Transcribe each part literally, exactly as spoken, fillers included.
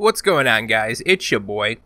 What's going on, guys? It's your boy.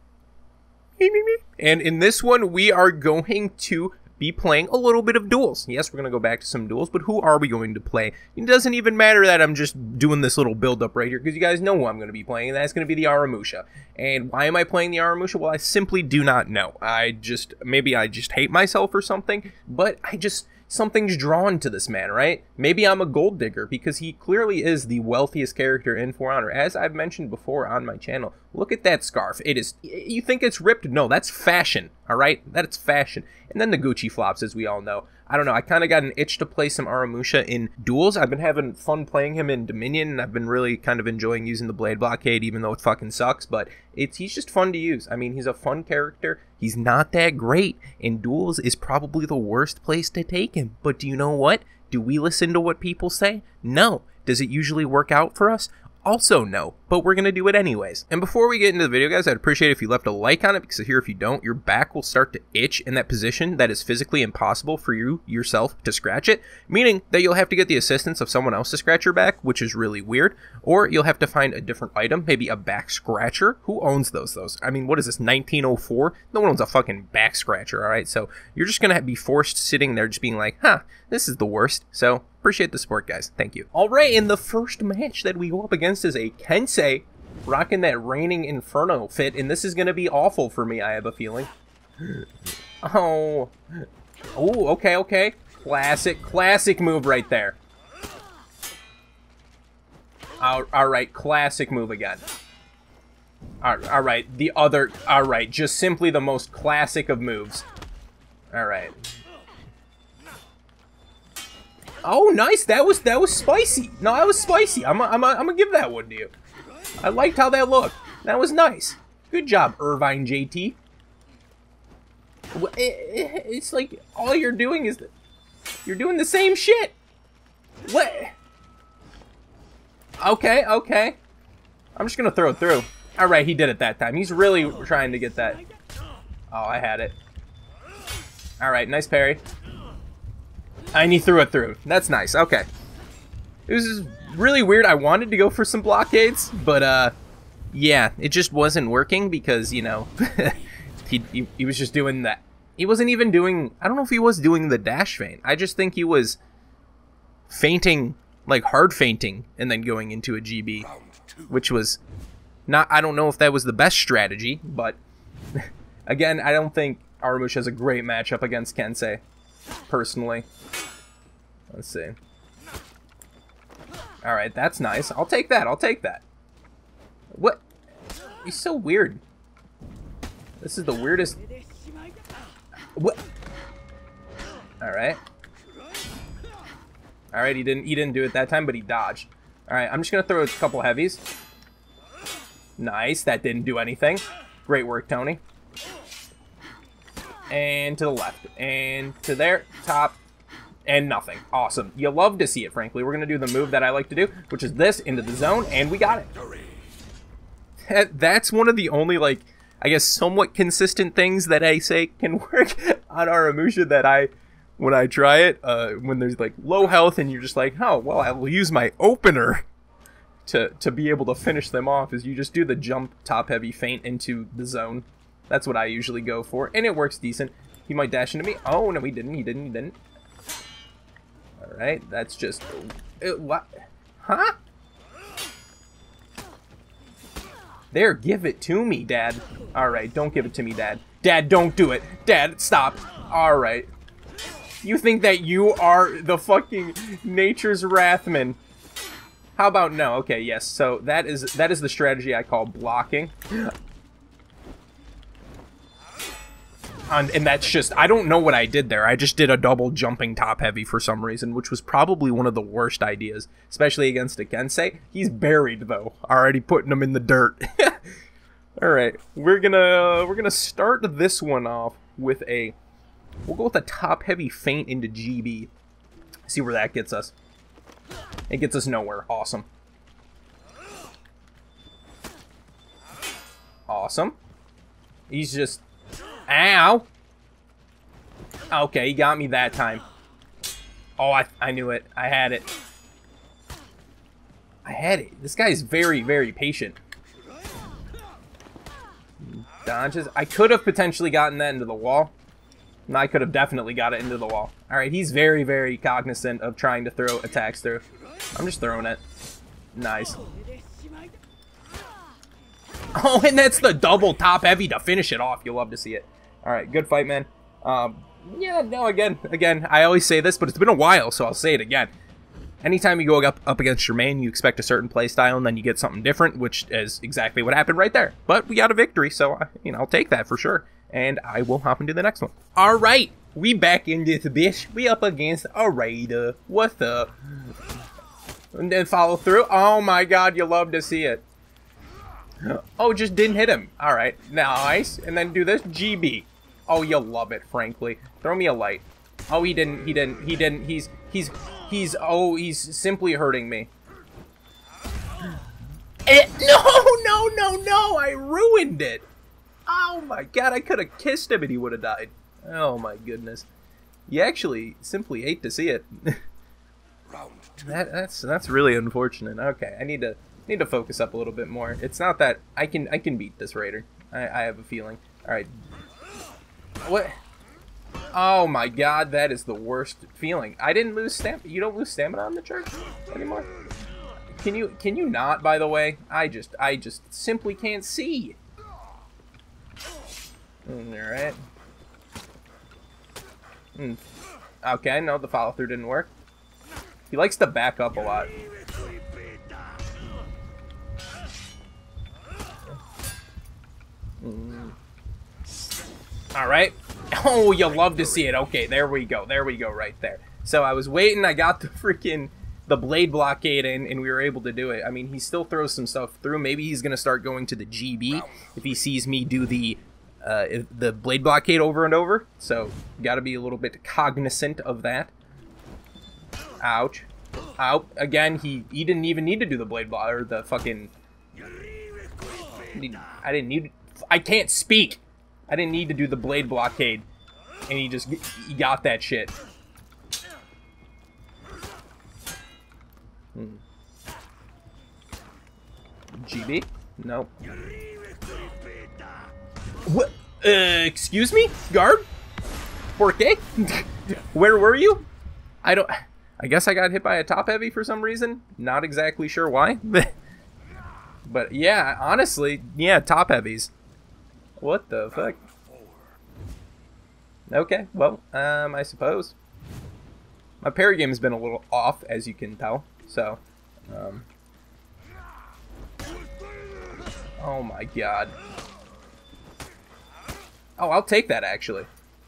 And in this one, we are going to be playing a little bit of duels. Yes, we're going to go back to some duels, but who are we going to play? It doesn't even matter that I'm just doing this little build-up right here, because you guys know who I'm going to be playing, and that's going to be the Aramusha. And why am I playing the Aramusha? Well, I simply do not know. I just, maybe I just hate myself or something, but I just... something's drawn to this man, right? Maybe I'm a gold digger, because he clearly is the wealthiest character in For Honor. As I've mentioned before on my channel, look at that scarf. It is, you think it's ripped? No, that's fashion, all right? That's fashion. And then the Gucci flops, as we all know. I don't know, I kind of got an itch to play some Aramusha in duels. I've been having fun playing him in Dominion, and I've been really kind of enjoying using the Blade Blockade, even though it fucking sucks, but it's he's just fun to use. I mean, he's a fun character. He's not that great, and duels is probably the worst place to take him. But do you know what? Do we listen to what people say? No. Does it usually work out for us? Also no, but we're going to do it anyways. And before we get into the video, guys, I'd appreciate it if you left a like on it, because here if you don't, your back will start to itch in that position that is physically impossible for you yourself to scratch it, meaning that you'll have to get the assistance of someone else to scratch your back, which is really weird, or you'll have to find a different item, maybe a back scratcher. Who owns those? Those? I mean, what is this, nineteen oh four? No one owns a fucking back scratcher, all right? So you're just going to be forced sitting there just being like, huh, this is the worst. So appreciate the support, guys. Thank you. All right, and the first match that we go up against is a Kensei rocking that Reigning Inferno fit, and this is going to be awful for me, I have a feeling. Oh. Oh, okay, okay. Classic, classic move right there. All, all right, classic move again. All, all right, the other... All right, just simply the most classic of moves. All right. Oh, nice. That was that was spicy. No, that was spicy. I'm I'm I'm gonna give that one to you. I liked how that looked. That was nice. Good job, Irvine J T. It, it, it's like all you're doing is the, you're doing the same shit. What? Okay, okay. I'm just gonna throw it through. All right, he did it that time. He's really trying to get that. Oh, I had it. All right, nice parry. And he threw it through. That's nice. Okay. It was really weird. I wanted to go for some blockades, but, uh, yeah, it just wasn't working because, you know, he, he, he was just doing that. He wasn't even doing, I don't know if he was doing the dash feint. I just think he was feinting, like hard feinting, and then going into a G B, which was not, I don't know if that was the best strategy, but, again, I don't think Aramusha has a great matchup against Kensei, personally. Let's see. All right, that's nice. I'll take that. I'll take that. What? He's so weird. This is the weirdest. What? All right. All right. He didn't. He didn't do it that time, but he dodged. All right. I'm just gonna throw a couple heavies. Nice. That didn't do anything. Great work, Tony. And to the left, and to there, top, and nothing. Awesome. You love to see it, frankly. We're going to do the move that I like to do, which is this, into the zone, and we got it. That's one of the only, like, I guess somewhat consistent things that I say can work on Aramusha that I, when I try it, uh, when there's, like, low health, and you're just like, oh, well, I will use my opener to, to be able to finish them off, is you just do the jump, top-heavy feint into the zone. That's what I usually go for, and it works decent. He might dash into me. Oh, no, he didn't. He didn't. He didn't. All right. That's just... It, what? Huh? There, give it to me, Dad. All right. Don't give it to me, Dad. Dad, don't do it. Dad, stop. All right. You think that you are the fucking nature's Wrathman. How about no? Okay, yes. So that is that is the strategy I call blocking. And, and that's just, I don't know what I did there. I just did a double jumping top heavy for some reason, which was probably one of the worst ideas, especially against a Kensei. He's buried, though, already putting him in the dirt. All right, we're gonna we're gonna start this one off with a, we'll go with a top heavy feint into G B. See where that gets us. It gets us nowhere. Awesome. Awesome. He's just... Ow! Okay, he got me that time. Oh, I, I knew it. I had it. I had it. This guy is very, very patient. dodges. I could have potentially gotten that into the wall. And I could have definitely got it into the wall. Alright, he's very, very cognizant of trying to throw attacks through. I'm just throwing it. Nice. Oh, and that's the double top heavy to finish it off. You'll love to see it. Alright, good fight, man. Um, yeah, no, again, again, I always say this, but it's been a while, so I'll say it again. Anytime you go up, up against your main, you expect a certain play style, and then you get something different, which is exactly what happened right there. But we got a victory, so I, you know, I'll take that for sure. And I will hop into the next one. All right, we back in this bitch. We up against a Raider. What's up? And then follow through. Oh my God, you love to see it. Oh, just didn't hit him. All right, nice. And then do this G B. Oh, you'll love it, frankly. Throw me a light. Oh, he didn't. He didn't. He didn't. He's he's. He's, oh, he's simply hurting me. It, no, no, no, no, I ruined it. Oh my God, I could have kissed him and he would have died. Oh my goodness. You actually simply hate to see it. that, that's that's really unfortunate. Okay, I need to need to focus up a little bit more. It's not that I can I can beat this Raider. I, I have a feeling. All right. What? Oh my God, that is the worst feeling. I didn't lose stamina. You don't lose stamina on the church anymore. Can you? Can you not? By the way, I just, I just simply can't see. All right. Mm. Okay, no, the follow through didn't work. He likes to back up a lot. Mm. All right. Oh, you love to see it. Okay, there we go. There we go right there. So I was waiting. I got the freaking the blade blockade in, and we were able to do it. I mean, he still throws some stuff through. Maybe he's going to start going to the G B if he sees me do the uh, the blade blockade over and over. So got to be a little bit cognizant of that. Ouch. Out. Again, he, he didn't even need to do the blade block or the fucking... I didn't need... I can't speak. I didn't need to do the blade blockade, and he just he got that shit. Hmm. G B? No. What? Uh, excuse me, guard? Porque? Where were you? I don't. I guess I got hit by a top heavy for some reason. Not exactly sure why. But yeah, honestly, yeah, top heavies. What the fuck? Okay, well, um, I suppose. My parry game has been a little off, as you can tell, so, um. Oh my God. Oh, I'll take that, actually.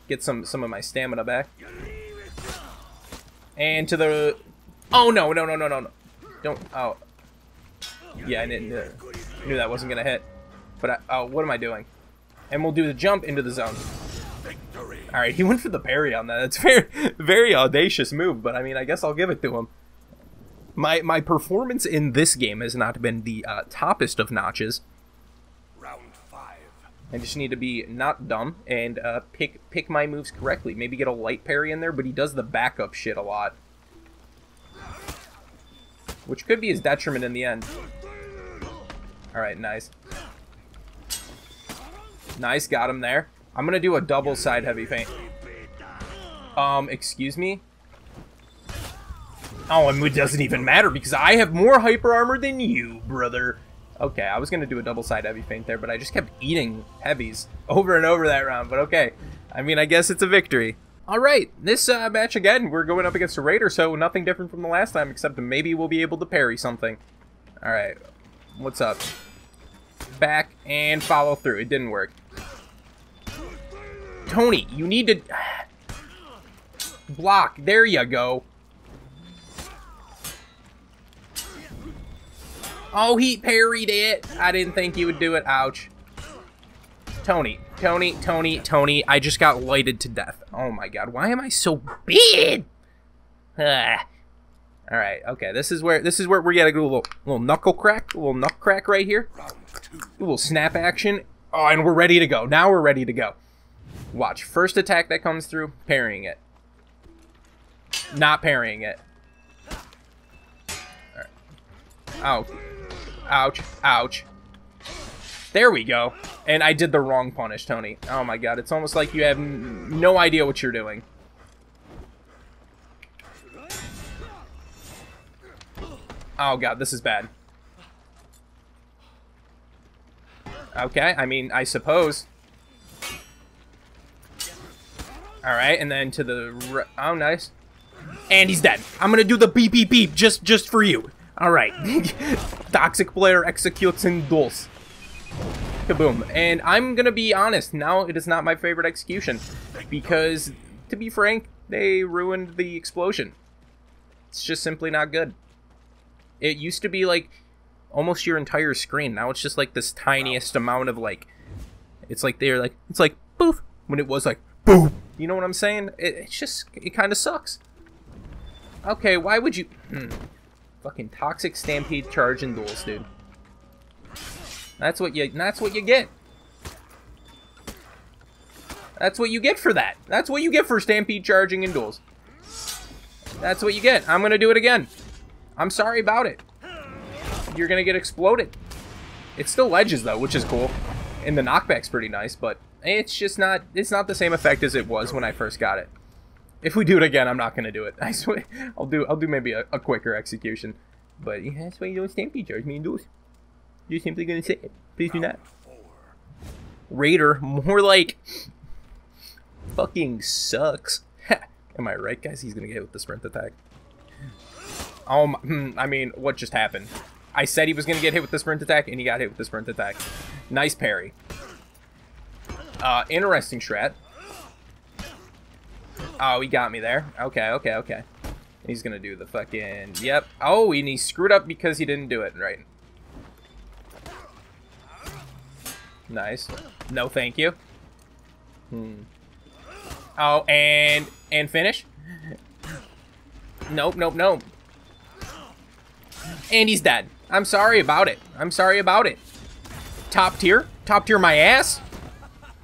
Get some, some of my stamina back. And to the... Oh, no, no, no, no, no, no. Don't... Oh. Yeah, I didn't... Uh, knew that wasn't gonna hit. But I... Oh, what am I doing? And we'll do the jump into the zone. Victory. All right, he went for the parry on that. That's very, very audacious move, but I mean, I guess I'll give it to him. My my performance in this game has not been the uh, toppest of notches. Round five. I just need to be not dumb and uh, pick pick my moves correctly. Maybe get a light parry in there, but he does the backup shit a lot, which could be his detriment in the end. All right, nice. Nice, got him there. I'm gonna do a double side heavy feint. Um, excuse me? Oh, and it doesn't even matter because I have more hyper armor than you, brother. Okay, I was gonna do a double side heavy feint there, but I just kept eating heavies over and over that round, but okay. I mean, I guess it's a victory. All right, this uh, match again, we're going up against a Raider, so nothing different from the last time except maybe we'll be able to parry something. All right, what's up? Back and follow through. It didn't work. Tony, you need to block. There you go. Oh, he parried it. I didn't think he would do it. Ouch. Tony, Tony, Tony, Tony. I just got lighted to death. Oh my God. Why am I so big? Ugh. All right. Okay. This is where this is where we gotta do a little little knuckle crack, a little knuck crack right here. A little snap action. Oh, and we're ready to go. Now we're ready to go. Watch. First attack that comes through, parrying it. Not parrying it. All right. Oh. Ouch. Ouch. There we go. And I did the wrong punish, Tony. Oh my god, it's almost like you have n no idea what you're doing. Oh god, this is bad. Okay, I mean, I suppose. Alright, and then to the... Oh, nice. And he's dead. I'm gonna do the beep beep beep just, just for you. Alright. Toxic player executes in duels. Kaboom. And I'm gonna be honest, now it is not my favorite execution. Because, to be frank, they ruined the explosion. It's just simply not good. It used to be like almost your entire screen. Now it's just like this tiniest amount of like, it's like they're like, it's like poof, when it was like boom. You know what I'm saying? It, it's just, it kind of sucks. Okay, why would you? Hmm. Fucking toxic stampede charge and duels, dude. That's what you. That's what you get. That's what you get for that. That's what you get for stampede charging and duels. That's what you get. I'm gonna do it again. I'm sorry about it. You're gonna get exploded. It's still ledges though, which is cool. And the knockback's pretty nice, but it's just not, it's not the same effect as it was when I first got it. If we do it again, I'm not gonna do it. I swear, I'll do I'll do maybe a, a quicker execution. But yeah, that's why you don't stampede charge me and do it. You're simply gonna say it. Please do not. Raider, more like fucking sucks. Am I right, guys? He's gonna get hit with the sprint attack. Oh my, I mean, what just happened? I said he was going to get hit with the sprint attack, and he got hit with the sprint attack. Nice parry. Uh, interesting strat. Oh, he got me there. Okay, okay, okay. He's going to do the fucking... Yep. Oh, and he screwed up because he didn't do it right. Nice. No, thank you. Hmm. Oh, and... And finish? Nope, nope, nope. And he's dead. I'm sorry about it. I'm sorry about it. Top tier? Top tier my ass?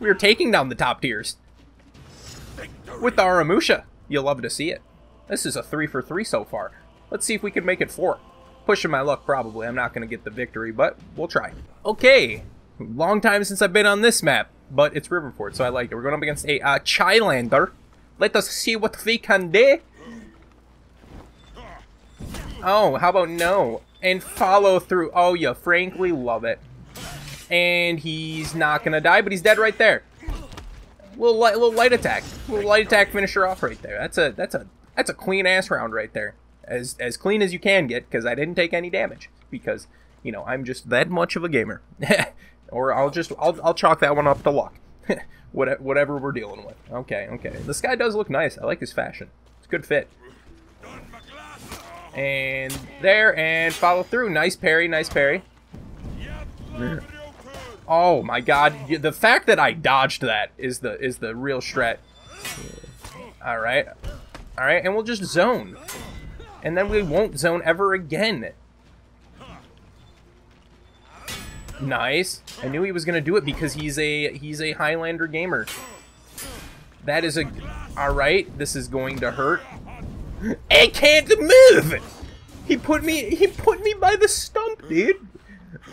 We are taking down the top tiers. With the Aramusha. You'll love to see it. This is a three for three so far. Let's see if we can make it four. Pushing my luck probably. I'm not going to get the victory, but we'll try. Okay. Long time since I've been on this map, but it's Riverford, so I like it. We're going up against a uh, Highlander. Let us see what we can do. Oh, how about no? And follow through. Oh, you frankly love it. And he's not going to die, but he's dead right there. Little light, little light attack. Little light attack finisher off right there. That's a that's a that's a clean ass round right there. As as clean as you can get, because I didn't take any damage. Because, you know, I'm just that much of a gamer. Or I'll just I'll I'll chalk that one up to luck. Whatever we're dealing with. Okay, okay. This guy does look nice. I like his fashion. It's a good fit. And there, and follow through. Nice parry, nice parry. Oh my god, the fact that I dodged that is the is the real strat. All right, all right, and we'll just zone, and then we won't zone ever again. Nice. I knew he was gonna do it because he's a he's a Highlander gamer. That is a all right. This is going to hurt. I can't move! He put me he put me by the stump, dude.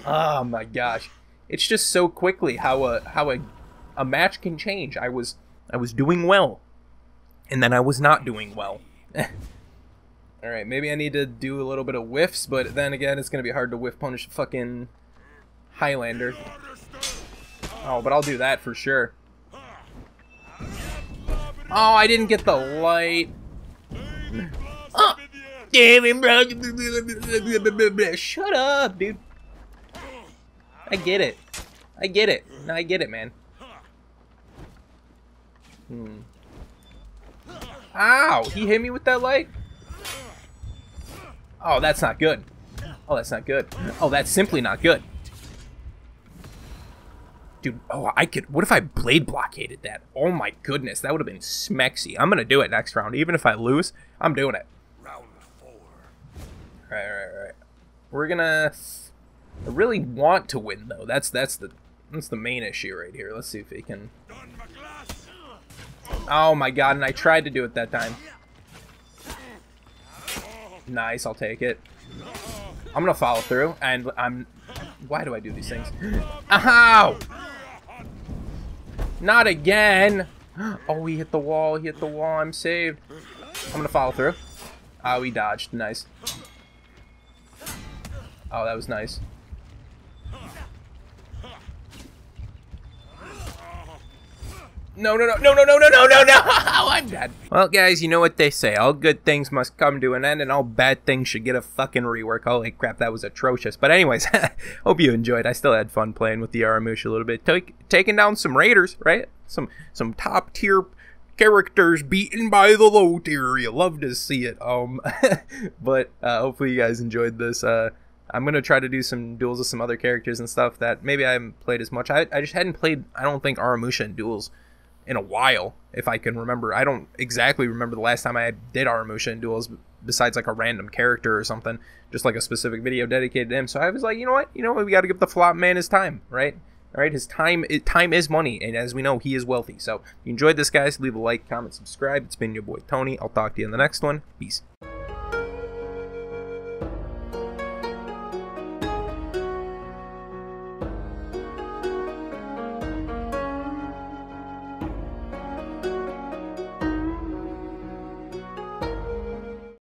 Oh my gosh. It's just so quickly how a how a a match can change. I was I was doing well. And then I was not doing well. Alright, maybe I need to do a little bit of whiffs, but then again it's gonna be hard to whiff punish a fucking Highlander. Oh, but I'll do that for sure. Oh, I didn't get the light. Oh, damn it, bro. Shut up, dude. I get it. I get it. No, I get it, man. Hmm. Ow! He hit me with that light? Oh, that's not good. Oh, that's not good. Oh, that's simply not good. Dude, oh, I could... What if I blade blockaded that? Oh, my goodness. That would have been smexy. I'm going to do it next round. Even if I lose, I'm doing it. Round four. Right, right, right. We're going to... I really want to win, though. That's that's the that's the main issue right here. Let's see if he can... Oh, my God. And I tried to do it that time. Nice. I'll take it. I'm going to follow through. And I'm... Why do I do these things? Ow! Not again! Oh, he hit the wall. He hit the wall. I'm saved. I'm gonna follow through. Ah, oh, we dodged. Nice. Oh, that was nice. No, no, no, no, no, no, no, no, no, no! I'm dead. Well, guys, you know what they say. All good things must come to an end, and all bad things should get a fucking rework. Holy crap, that was atrocious. But anyways, hope you enjoyed. I still had fun playing with the Aramusha a little bit. Take, taking down some Raiders, right? Some some top-tier characters beaten by the low-tier. You love to see it. Um, But uh, hopefully you guys enjoyed this. Uh, I'm going to try to do some duels with some other characters and stuff that maybe I haven't played as much. I, I just hadn't played, I don't think, Aramusha in duels in a while, if I can remember. I don't exactly remember the last time I did Aramusha in duels, besides like a random character or something, just like a specific video dedicated to him. So I was like, you know what, you know what, we got to give the flop man his time, right? All right, his time, time is money, and as we know, he is wealthy. So if you enjoyed this, guys, leave a like, comment, subscribe. It's been your boy Tony. I'll talk to you in the next one. Peace.